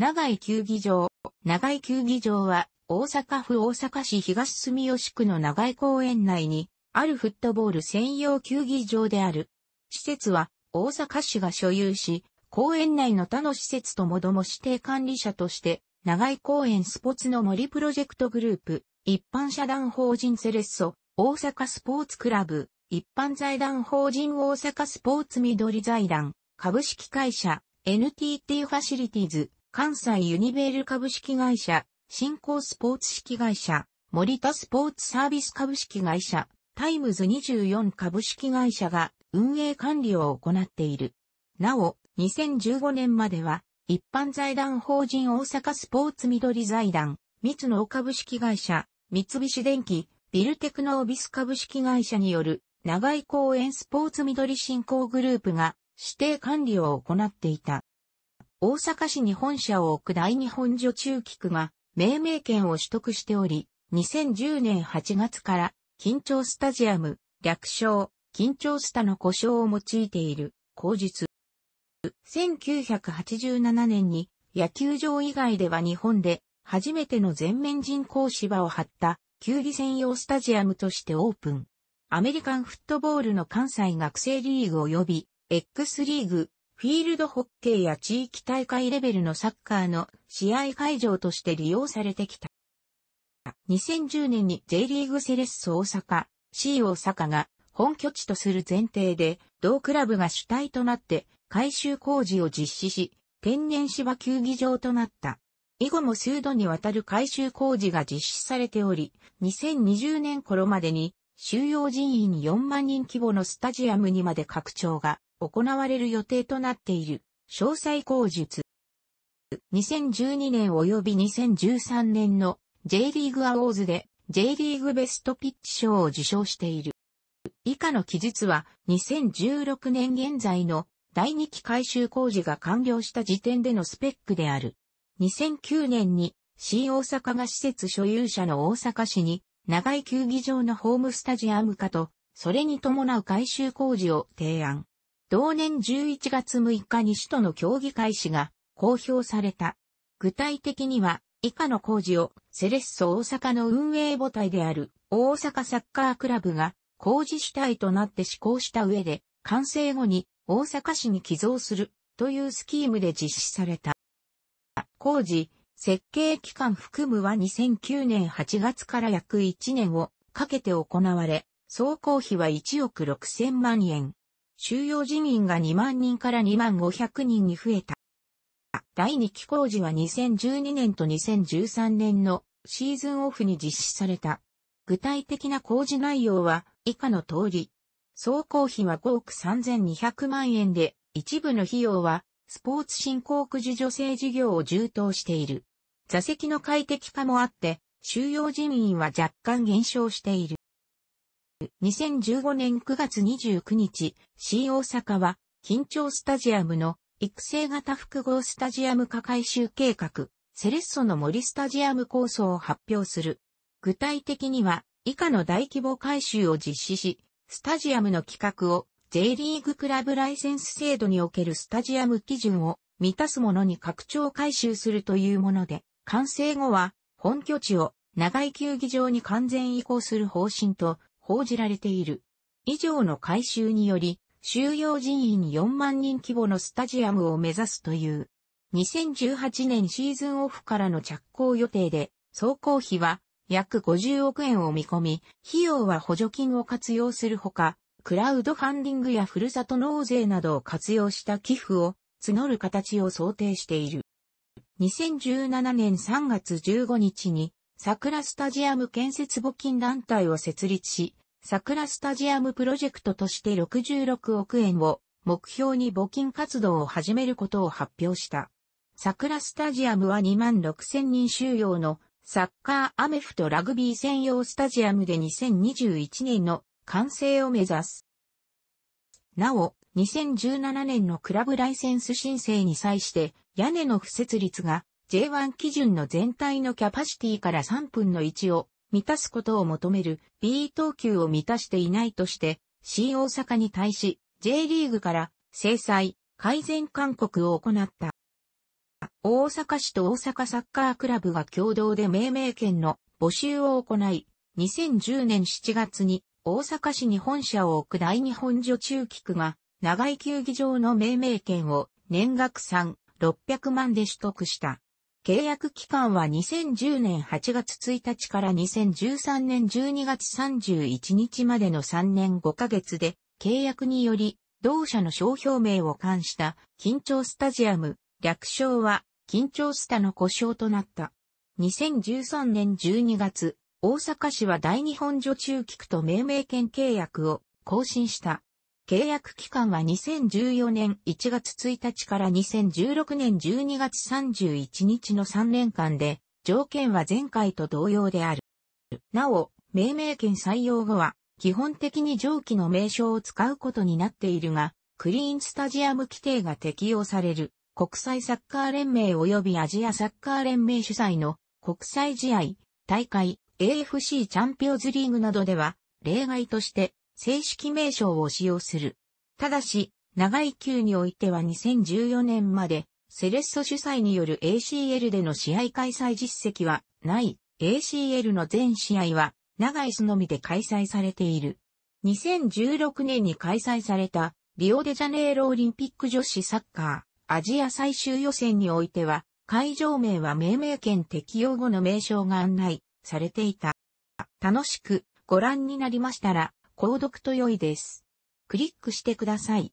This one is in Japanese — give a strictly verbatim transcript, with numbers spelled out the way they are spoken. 長井球技場。長井球技場は、大阪府大阪市東住吉区の長井公園内に、あるフットボール専用球技場である。施設は、大阪市が所有し、公園内の他の施設ともども指定管理者として、長井公園スポーツの森プロジェクトグループ、一般社団法人セレッソ、大阪スポーツクラブ、一般財団法人大阪スポーツ緑財団、株式会社、エヌティーティー ファシリティズ、関西ユニベール株式会社、新興スポーツ式会社、森田スポーツサービス株式会社、タイムズにじゅうよん株式会社が運営管理を行っている。なお、にせんじゅうごねんまでは、一般財団法人大阪スポーツ緑財団、ミツノオ株式会社、三菱電機、ビルテクノービス株式会社による、長井公園スポーツ緑振興グループが指定管理を行っていた。大阪市に本社を置く大日本女中菊が命名権を取得しており、にせんじゅうねんはちがつから、緊張スタジアム、略称、緊張スタの呼称を用いている、口実。せんきゅうひゃくはちじゅうななねんに、野球場以外では日本で、初めての全面人工芝を張った、球技専用スタジアムとしてオープン。アメリカンフットボールの関西学生リーグ及び、X リーグ、フィールドホッケーや地域大会レベルのサッカーの試合会場として利用されてきた。にせんじゅうねんに J リーグセレッソ大阪、シー 大阪が本拠地とする前提で、同クラブが主体となって改修工事を実施し、天然芝球技場となった。以後も数度にわたる改修工事が実施されており、にせんにじゅうねん頃までに収容人員よんまんにん規模のスタジアムにまで拡張が行われる予定となっている。詳細口述。にせんじゅうにねん及びにせんじゅうさんねんの J リーグアウォーズで J リーグベストピッチ賞を受賞している。以下の記述はにせんじゅうろくねん現在のだいにき改修工事が完了した時点でのスペックである。にせんきゅうねんに シー 大阪が施設所有者の大阪市に長井球技場のホームスタジアム化と、それに伴う改修工事を提案。同年じゅういちがつむいかに市との協議開始が公表された。具体的には以下の工事をセレッソ大阪の運営母体である大阪サッカークラブが工事主体となって施行した上で完成後に大阪市に寄贈するというスキームで実施された。工事、設計期間含むはにせんきゅうねんはちがつから約いちねんをかけて行われ、総工費はいちおくろくせんまんえん。収容人員がにまんにんからにまんごひゃくにんに増えた。だいにき工事はにせんじゅうにねんとにせんじゅうさんねんのシーズンオフに実施された。具体的な工事内容は以下の通り。総工費はごおくさんぜんにひゃくまんえんで、一部の費用はスポーツ振興区事助成事業を充当している。座席の快適化もあって、収容人員は若干減少している。にせんじゅうごねんくがつにじゅうくにち、シー 大阪は、緊張スタジアムの育成型複合スタジアム化改修計画、セレッソの森スタジアム構想を発表する。具体的には、以下の大規模改修を実施し、スタジアムの規格を J リーグクラブライセンス制度におけるスタジアム基準を満たすものに拡張改修するというもので、完成後は、本拠地を長井球技場に完全移行する方針と、報じられている。以上の改修により、収容人員よんまんにん規模のスタジアムを目指すという。にせんじゅうはちねんシーズンオフからの着工予定で、総工費は約ごじゅうおくえんを見込み、費用は補助金を活用するほか、クラウドファンディングやふるさと納税などを活用した寄付を募る形を想定している。にせんじゅうななねんさんがつじゅうごにちに、桜スタジアム建設募金団体を設立し、桜スタジアムプロジェクトとしてろくじゅうろくおくえんを目標に募金活動を始めることを発表した。桜スタジアムはにまんろくせんにん収容のサッカーアメフトラグビー専用スタジアムでにせんにじゅういちねんの完成を目指す。なお、にせんじゅうななねんのクラブライセンス申請に際して屋根の敷設率がジェイワン 基準の全体のキャパシティからさんぶんのいちを満たすことを求める B 等級を満たしていないとして シー 大阪に対し J リーグから制裁、改善勧告を行った。大阪市と大阪サッカークラブが共同で命名権の募集を行い、にせんじゅうねんしちがつに大阪市に本社を置く大日本女中菊が長井球技場の命名権を年額さんぜんろっぴゃくまんで取得した。契約期間はにせんじゅうねんはちがつついたちからにせんじゅうさんねんじゅうにがつさんじゅういちにちまでのさんねんごかげつで契約により同社の商標名を冠した緊張スタジアム、略称は緊張スタの呼称となった。にせんじゅうさんねんじゅうにがつ、大阪市は大日本女中菊と命名権契約を更新した。契約期間はにせんじゅうよねんいちがつついたちからにせんじゅうろくねんじゅうにがつさんじゅういちにちのさんねんかんで、条件は前回と同様である。なお、命名権採用後は、基本的に上記の名称を使うことになっているが、クリーンスタジアム規定が適用される、国際サッカー連盟及びアジアサッカー連盟主催の国際試合、大会、エーエフシー チャンピオンズリーグなどでは、例外として正式名称を使用する。ただし、長井球においてはにせんじゅうよねんまで、セレッソ主催による エーシーエル での試合開催実績はない、エーシーエル の全試合は、長井市のみで開催されている。にせんじゅうろくねんに開催された、リオデジャネイロオリンピック女子サッカー、アジア最終予選においては、会場名は命名権適用後の名称が案内されていた。楽しくご覧になりましたら、購読と良いです。クリックしてください。